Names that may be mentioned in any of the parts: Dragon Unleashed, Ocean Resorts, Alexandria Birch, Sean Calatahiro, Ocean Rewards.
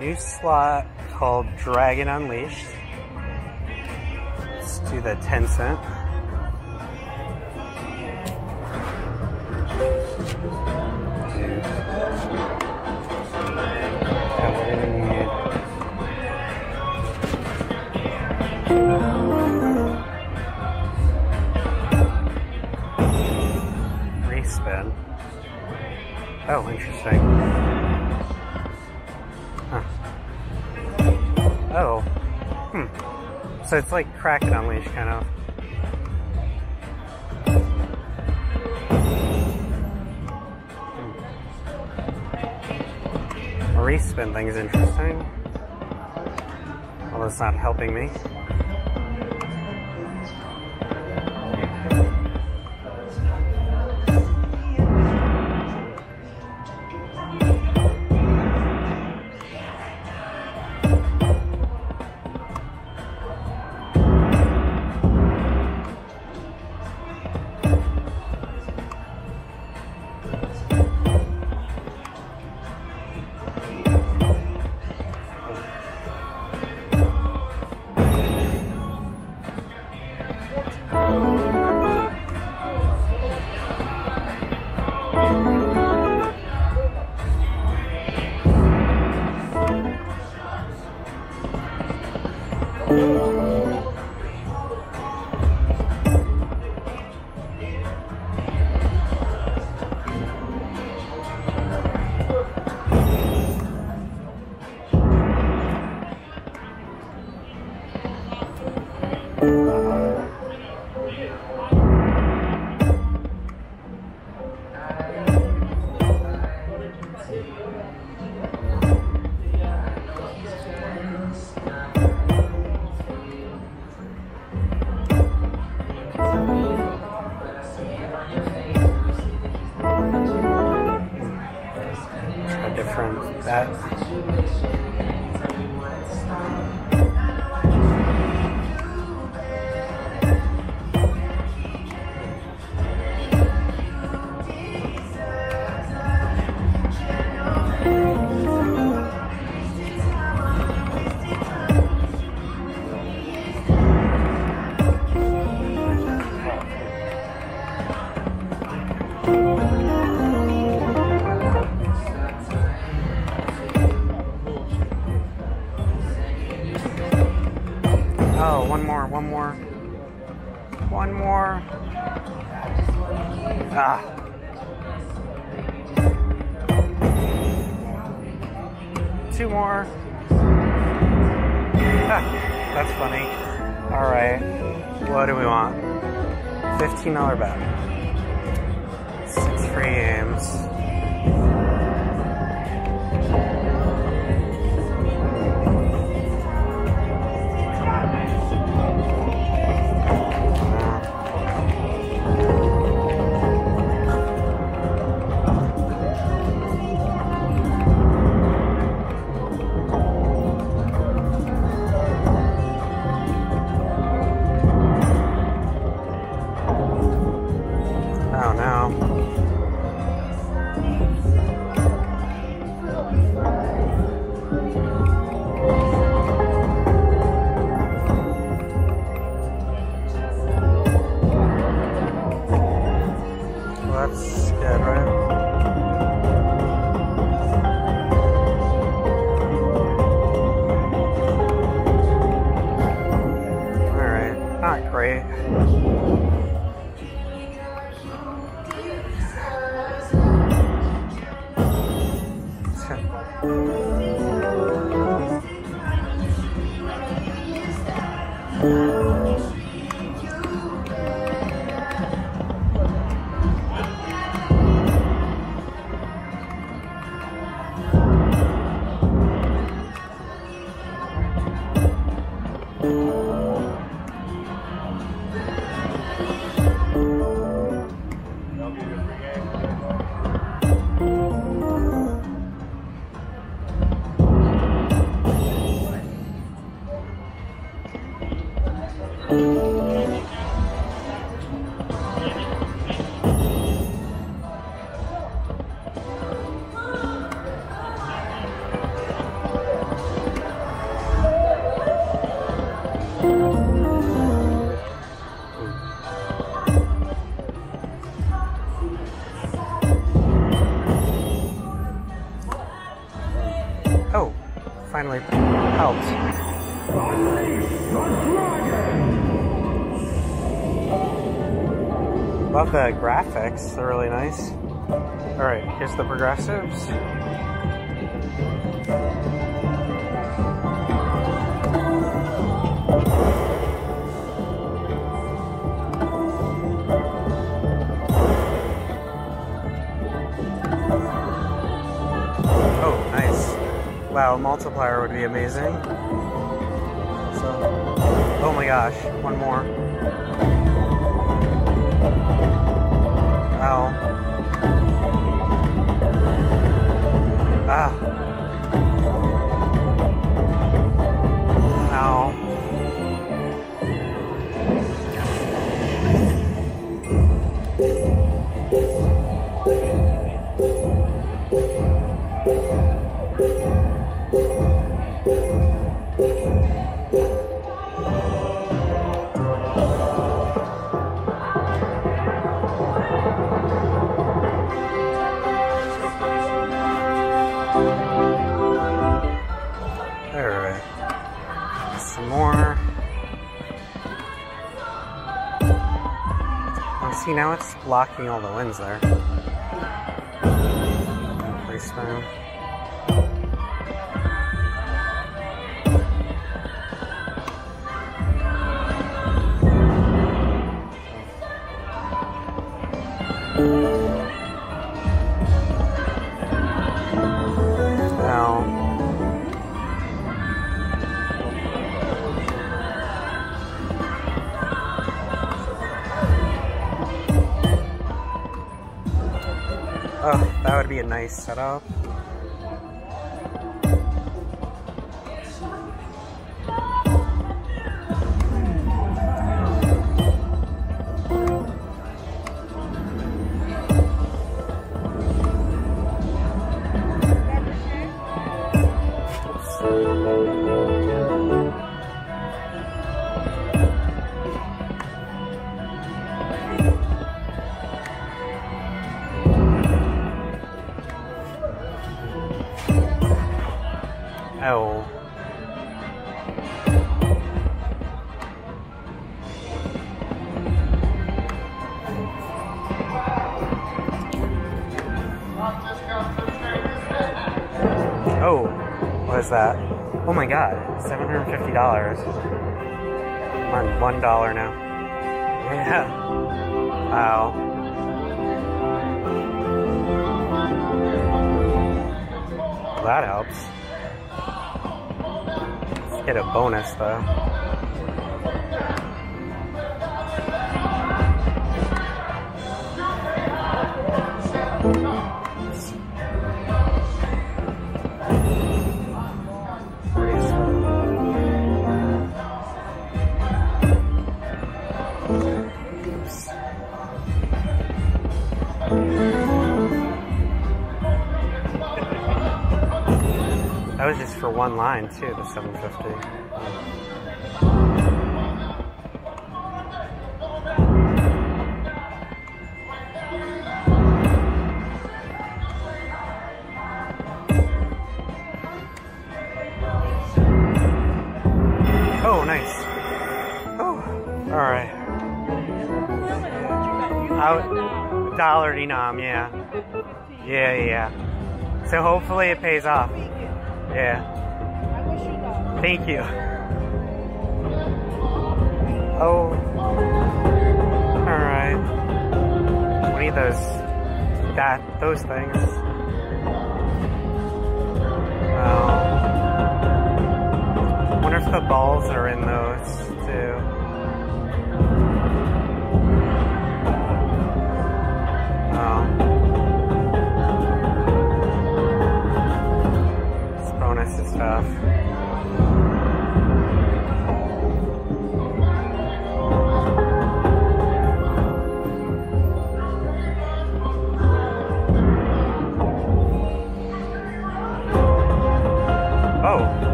new slot called Dragon Unleashed. Let's do the 10-cent. Respin. Oh, interesting. Huh. Oh. Hmm. So it's like Crack and Unleash, kind of. Hmm. Respin thing is interesting. Although it's not helping me. One more. Ah. Two more. Ah, that's funny. All right, what do we want? $15 bet. 6 free games. finally helped. Unleash the dragon! Love the graphics, they're really nice. Alright, here's the progressives. Oh, nice. Wow, a multiplier would be amazing. So, oh my gosh, one more. Wow. Ah. Ow. See, now it's blocking all the winds there. Place down. Oh, that would be a nice setup. Oh. Oh, what is that? Oh my god, $750. I'm on $1 now. Yeah. Wow. Well, that helps. Get a bonus though. That was just for one line too, the 750. Oh, nice. Oh, all right. Dollar denom, yeah. Yeah, yeah. So hopefully it pays off. Yeah. I wish you luck. Thank you. Oh. Alright. We need those things. Oh. I wonder if the balls are in those too. Stuff. Oh,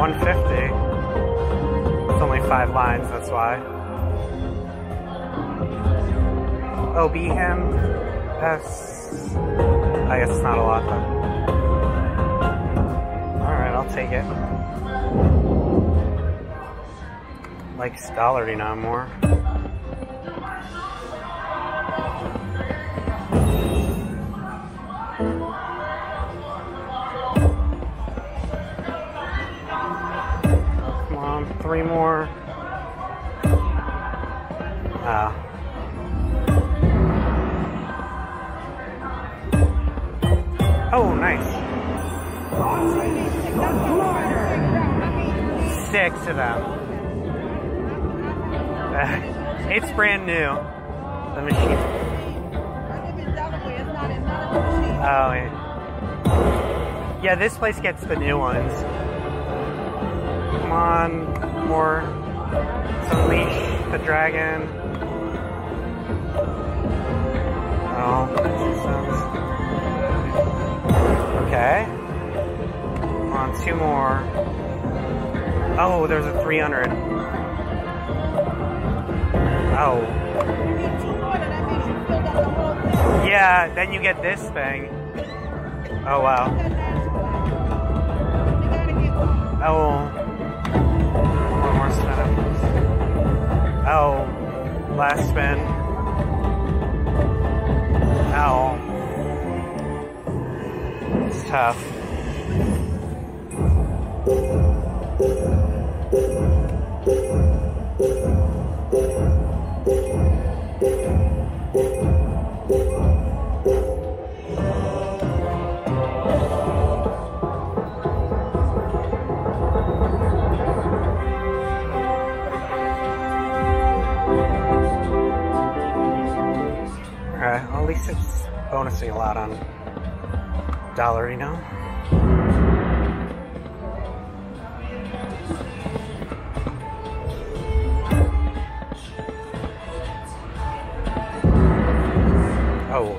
150. It's only 5 lines, that's why. Oh, be him. That's, I guess it's not a lot though. take it. Like Stollardy no more. Come on, three more. Ah. Oh, nice. Six of them. It's brand new. The machine. Oh, yeah. Yeah, this place gets the new ones. Come on, more. Let's unleash the dragon. Oh, that makes sense. Okay. Come on, two more. Oh, there's a 300. Oh. You need two more, and that makes you feel that the whole thing. Yeah, then you get this thing. Oh, wow. You gotta get one. Oh. One more setup. Oh. Last spin. Oh. It's tough. Alright, well, at least it's bonusing a lot on it. Dollar, you know? Oh.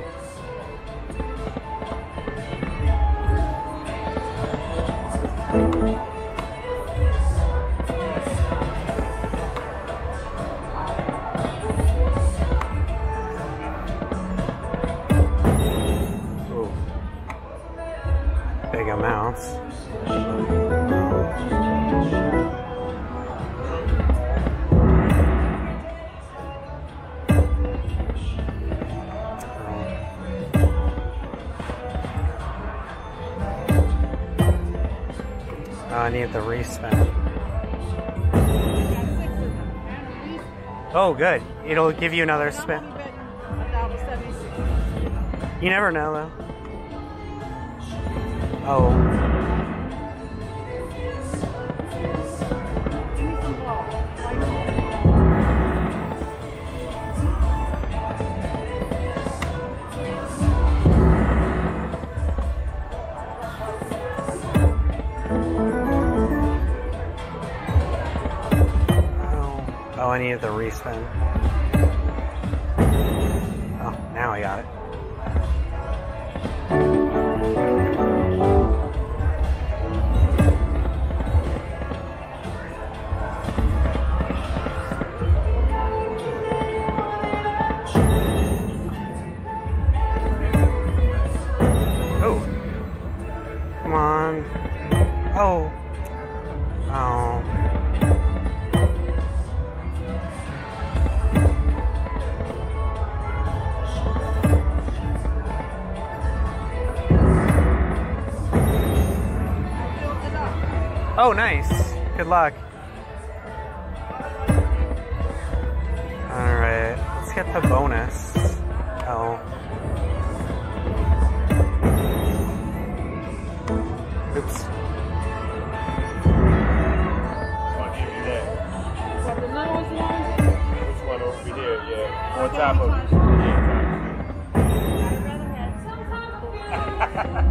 I need the respin. Oh, good. It'll give you another spin. You never know, though. Oh, I needed the respin. Oh, now I got it. Oh. Come on. Oh. Oh. Oh, nice. Good luck. Alright, let's get the bonus. Oh. Oops. Which one over here, yeah. On top of it. I'd rather have some time.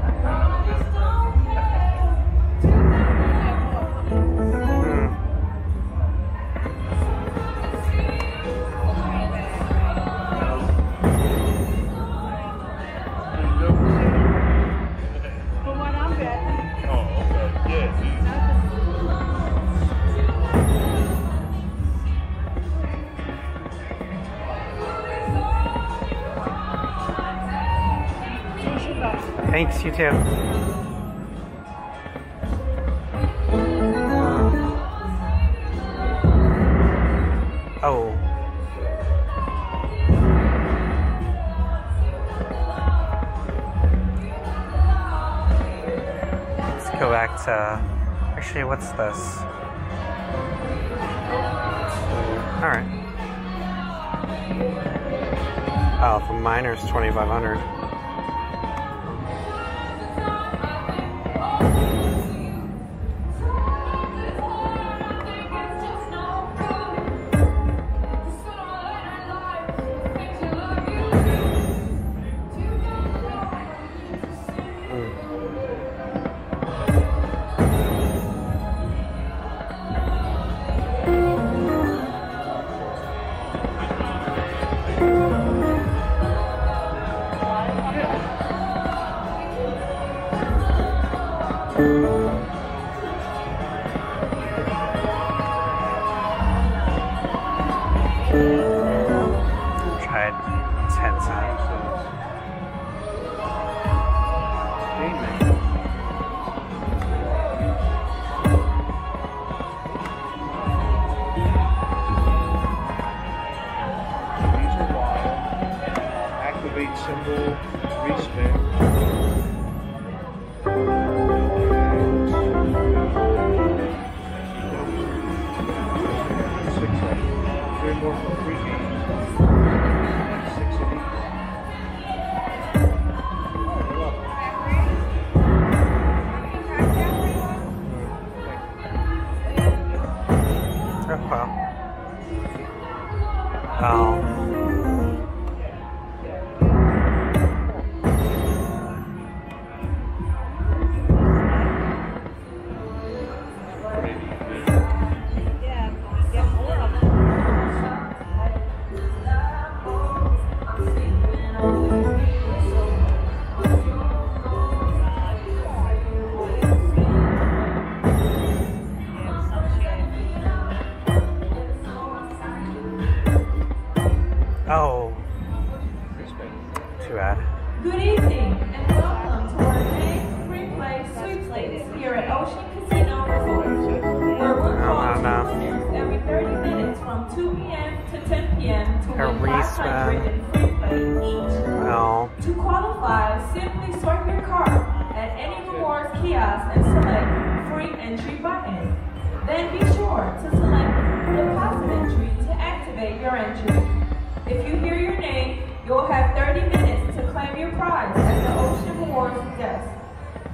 Thanks, you too. go back to, actually, what's this? Alright. Oh, the miner's 2,500.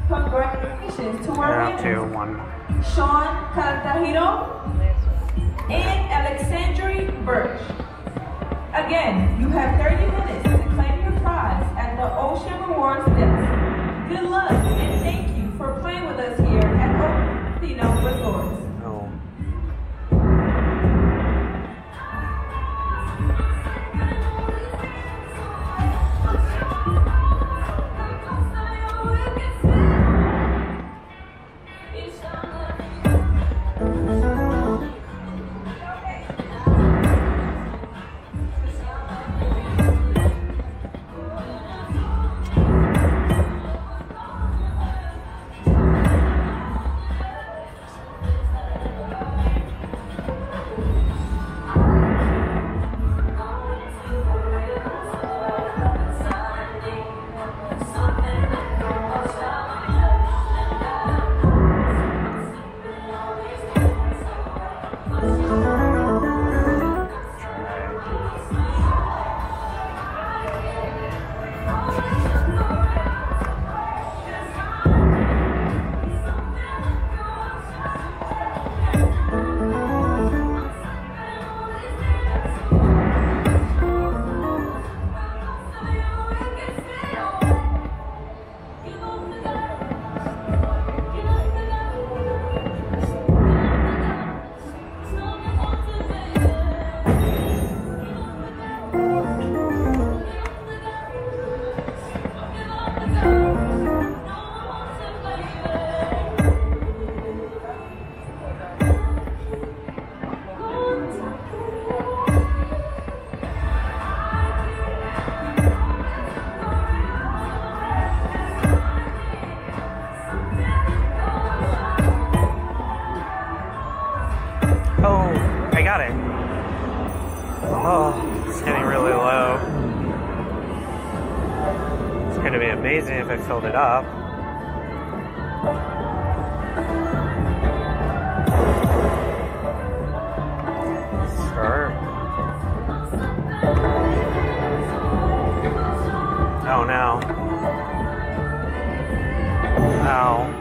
Congratulations to our winners, Sean Calatahiro and Alexandria Birch. Again, you have 30 minutes to claim your prize at the Ocean Rewards desk. Good luck and thank you for playing with us here at Ocean Resorts. Filled it up. Ow.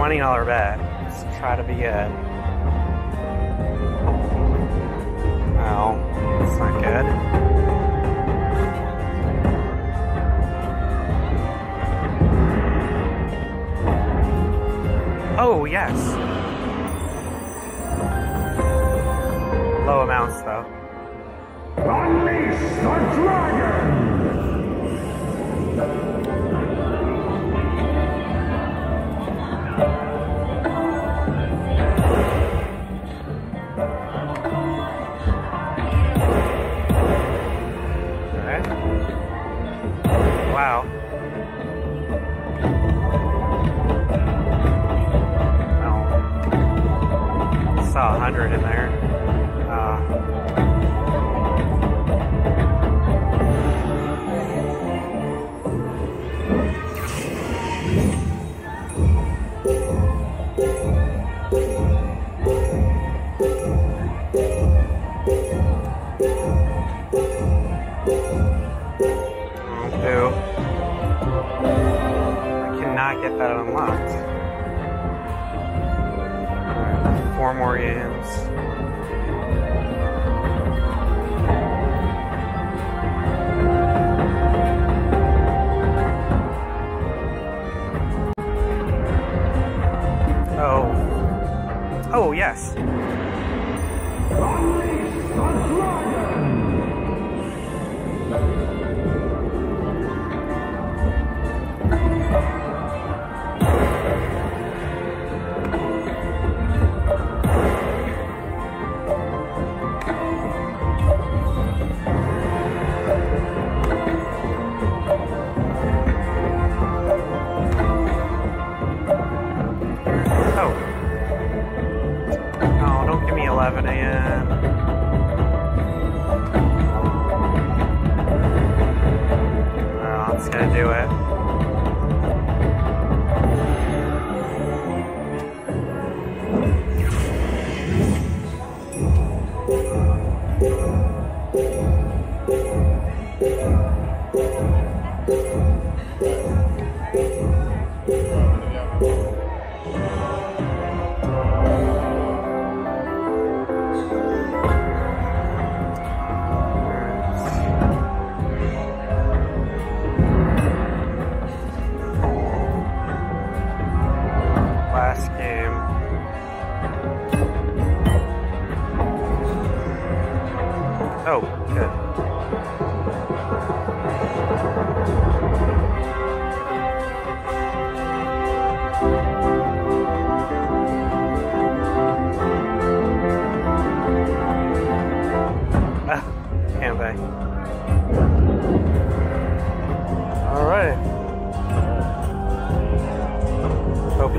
$20 bag. Let's try to be good. No, that's not good. Oh, yes. Low amounts, though. Unleash the dragon! Wow. Oh. I saw 100 in there. Get that unlocked. 4 more games. Oh. Oh, yes.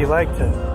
Liked it.